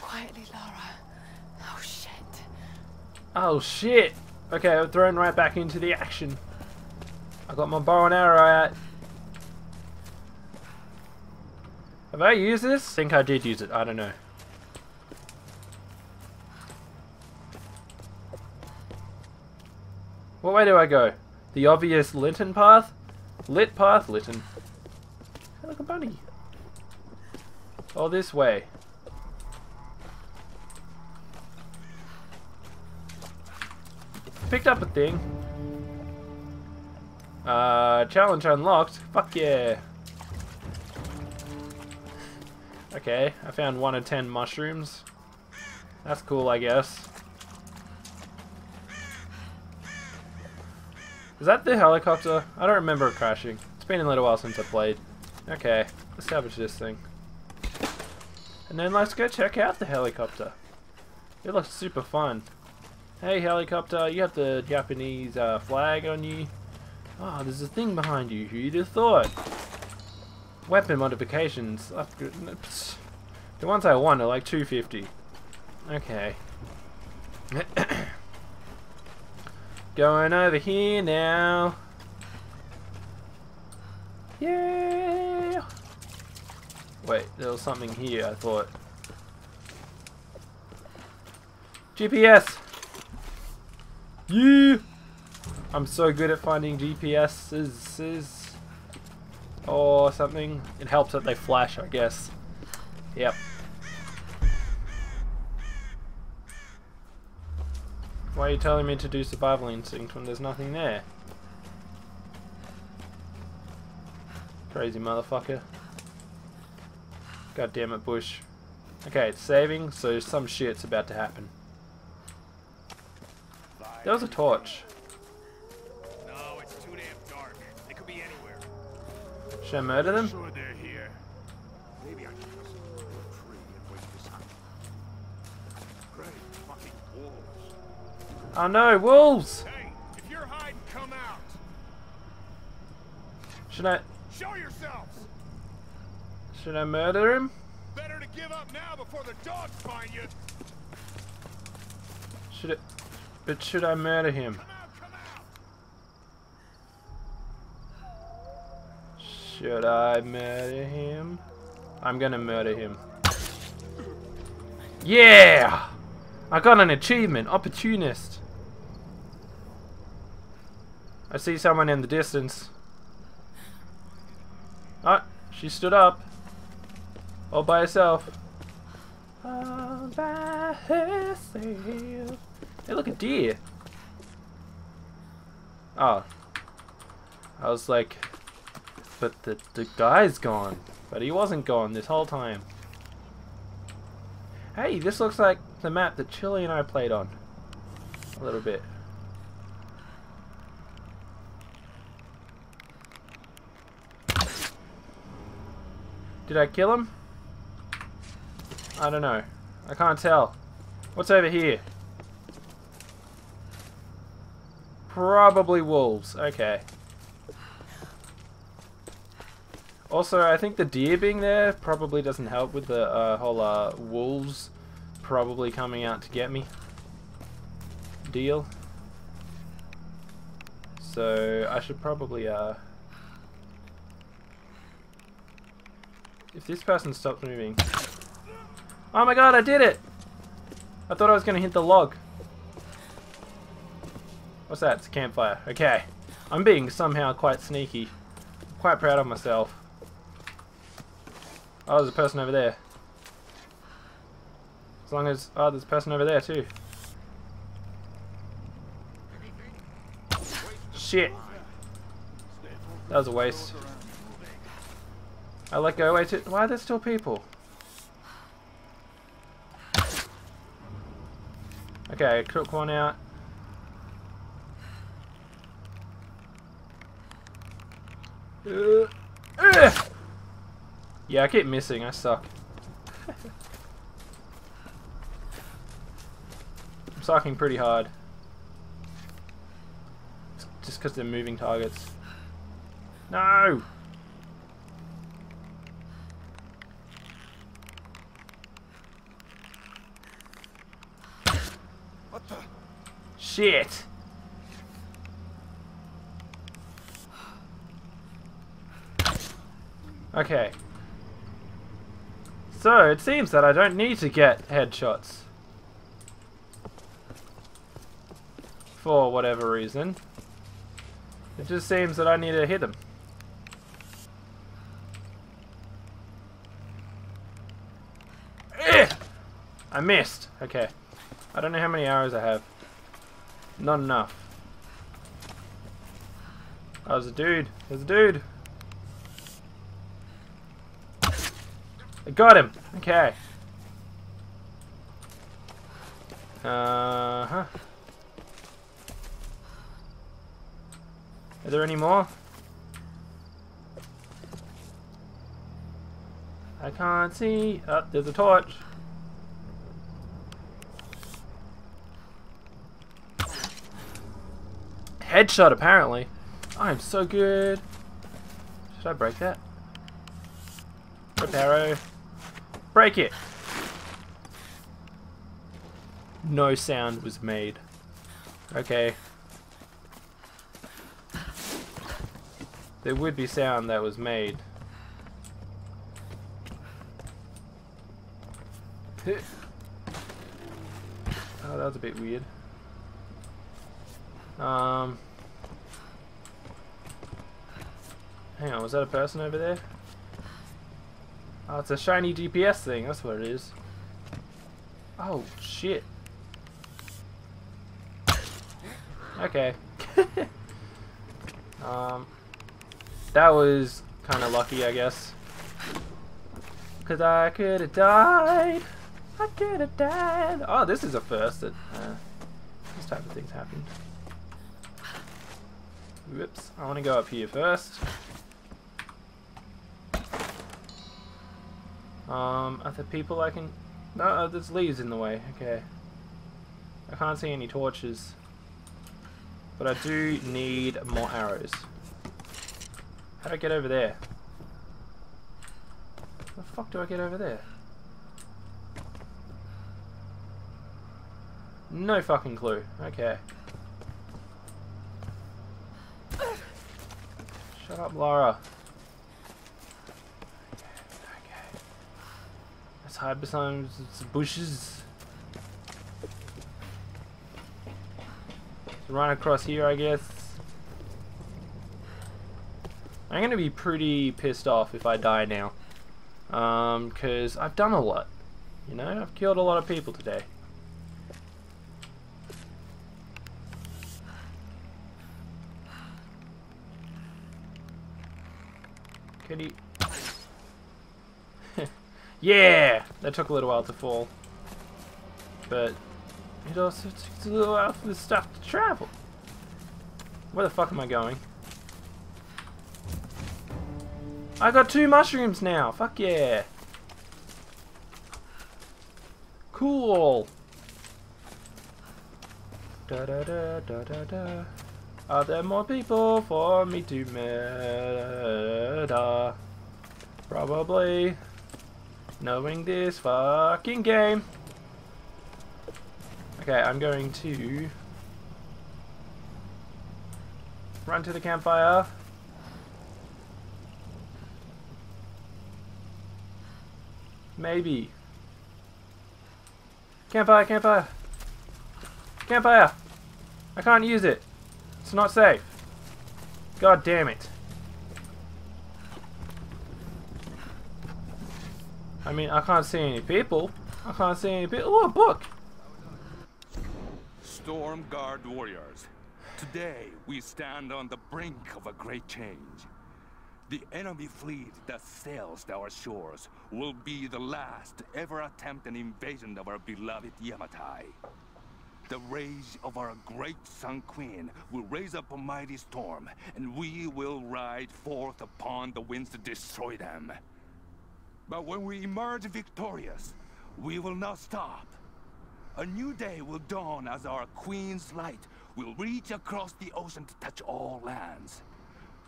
Quietly, Lara. Oh shit. Oh shit. Okay, I'm thrown right back into the action. I got my bow and arrow out. Have I used this? I think I did use it. I don't know. What way do I go? The obvious Linton path? Lit path? Linton. Hey, look, a bunny. Oh, this way. Picked up a thing. Challenge unlocked. Fuck yeah. Okay, I found 1 of 10 mushrooms. That's cool, I guess. Is that the helicopter? I don't remember it crashing. It's been a little while since I played. Okay, let's salvage this thing. And then let's go check out the helicopter. It looks super fun. Hey helicopter, you have the Japanese flag on you. Oh, there's a thing behind you. Who'd have thought? Weapon modifications. The ones I want are like 250. Okay. Going over here now. Yeah. Wait, there was something here, I thought. GPS. Yeah. I'm so good at finding GPS's. Or something. It helps that they flash, I guess. Yep. Why are you telling me to do survival instinct when there's nothing there? Crazy motherfucker. God damn it, bush. Okay, it's saving, so some shit's about to happen. There was a torch. Should I murder them? Sure they're here. Maybe I can just go to a tree and waste this time. Great fucking wolves. Oh no, wolves! Hey, if you're hiding, come out. Should I show yourselves? Should I murder him? Better to give up now before the dogs find you. Should it? But should I murder him? Should I murder him? I'm gonna murder him. Yeah! I got an achievement! Opportunist! I see someone in the distance. Oh, she stood up. All by herself. All by herself. Hey, look, a deer! Oh. I was like... But the guy's gone. But he wasn't gone this whole time. Hey, this looks like the map that Chili and I played on. A little bit. Did I kill him? I don't know. I can't tell. What's over here? Probably wolves. Okay. Also, I think the deer being there probably doesn't help with the whole wolves probably coming out to get me deal. So I should probably if this person stops moving. Oh my god, I did it! I thought I was gonna hit the log. What's that? It's a campfire. Okay, I'm being somehow quite sneaky. Quite proud of myself. Oh, there's a person over there. As long as... Oh, there's a person over there, too. Shit. That was a waste. I let go away too... Why are there still people? Okay, I took one out. Yeah, I keep missing. I suck. I'm sucking pretty hard. Just because they're moving targets. No! Shit. Okay. So, it seems that I don't need to get headshots. For whatever reason. It just seems that I need to hit them. I missed! Okay. I don't know how many arrows I have. Not enough. Oh, there's a dude. There's a dude! I got him! Okay. Uh-huh. Are there any more? I can't see. Oh, there's a torch. Headshot, apparently. I'm so good. Should I break that? Rip arrow. Break it. No sound was made. Okay. There would be sound that was made. Oh, that was a bit weird. Hang on, was that a person over there? Oh, it's a shiny GPS thing, that's what it is. Oh, shit. Okay. That was kind of lucky, I guess. Because I could have died. I could have died. Oh, this is a first that this type of thing's happened. Whoops, I want to go up here first. Are there people I can... No, there's leaves in the way, okay. I can't see any torches. But I do need more arrows. How do I get over there? How the fuck do I get over there? No fucking clue, okay. Shut up, Lara. Okay. Let's hide behind some bushes. Let's run across here, I guess. I'm gonna be pretty pissed off if I die now, because I've done a lot. You know, I've killed a lot of people today. Kitty. Yeah! That took a little while to fall. But it also took a little while for the stuff to travel. Where the fuck am I going? I got 2 mushrooms now! Fuck yeah! Cool! Da da da da da da. Are there more people for me to murder? Probably. Knowing this fucking game. Okay, I'm going to run to the campfire. Maybe. Campfire, campfire. Campfire! I can't use it. It's not safe. God damn it. I mean, I can't see any people. I can't see any people. Oh, a book! Storm Guard warriors, today we stand on the brink of a great change. The enemy fleet that sails our shores will be the last to ever attempt an invasion of our beloved Yamatai. The rage of our great Sun Queen will raise up a mighty storm, and we will ride forth upon the winds to destroy them. But when we emerge victorious, we will not stop. A new day will dawn as our Queen's light will reach across the ocean to touch all lands.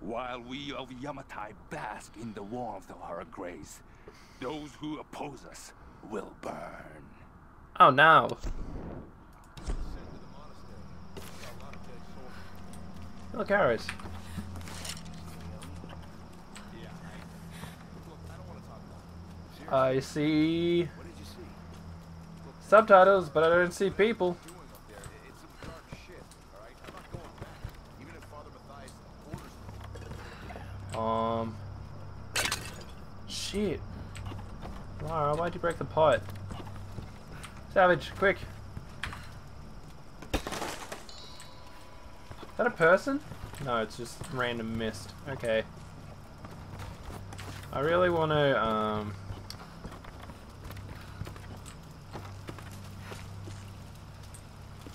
While we of Yamatai bask in the warmth of her grace, those who oppose us will burn. Oh no. Look, arrows. I see subtitles, but I don't see people. Shit. Lara, why'd you break the pot? Savage, quick. Is that a person? No, it's just random mist. Okay. I really want to,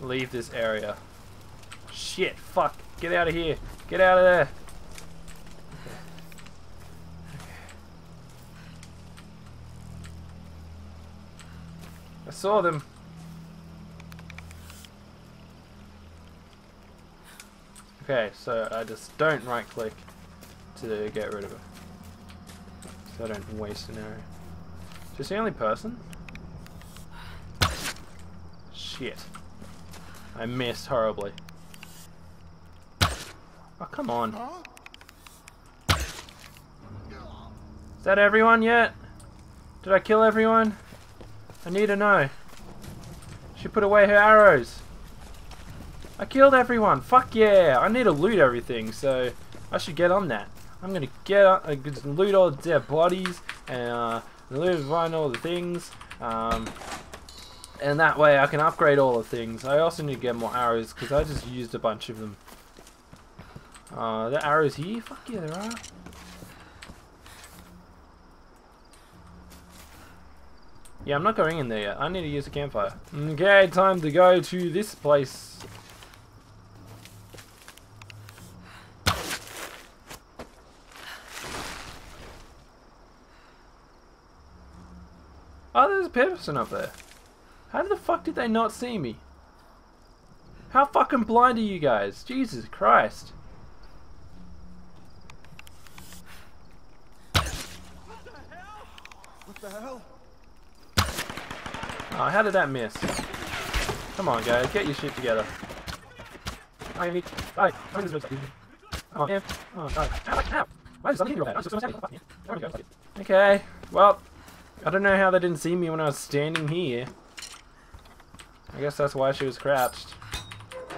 leave this area. Shit, fuck. Get out of here. Get out of there. I saw them. Okay, so I just don't right click to get rid of it. So I don't waste an arrow. Is this the only person? Shit. I missed horribly. Oh, come on. Is that everyone yet? Did I kill everyone? I need to know. She put away her arrows. I killed everyone. Fuck yeah. I need to loot everything, so I should get on that. I'm gonna get on, loot all their bodies and find all the things. And that way I can upgrade all the things. I also need to get more arrows because I just used a bunch of them. Are there arrows here? Fuck yeah, there are. Yeah, I'm not going in there yet. I need to use a campfire. Okay, time to go to this place. Oh, there's a person up there. How the fuck did they not see me? How fucking blind are you guys? Jesus Christ. What the hell? What the hell? Oh, how did that miss? Come on, guys, get your shit together. Okay, well, I don't know how they didn't see me when I was standing here. I guess that's why she was crouched.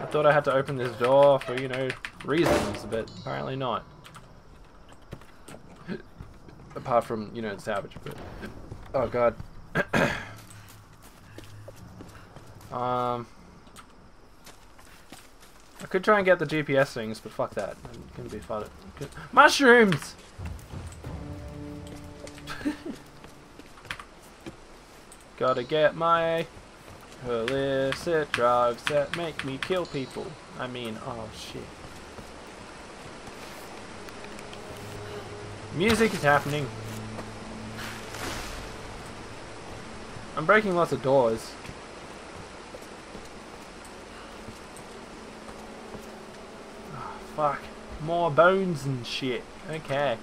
I thought I had to open this door for, you know, reasons, but apparently not. Apart from, you know, it's salvage, but... Oh, God. I could try and get the GPS things, but fuck that. I'm gonna be fun. Mushrooms! Gotta get my... illicit drugs that make me kill people. I mean, oh shit. Music is happening. I'm breaking lots of doors. Oh, fuck. More bones and shit. Okay.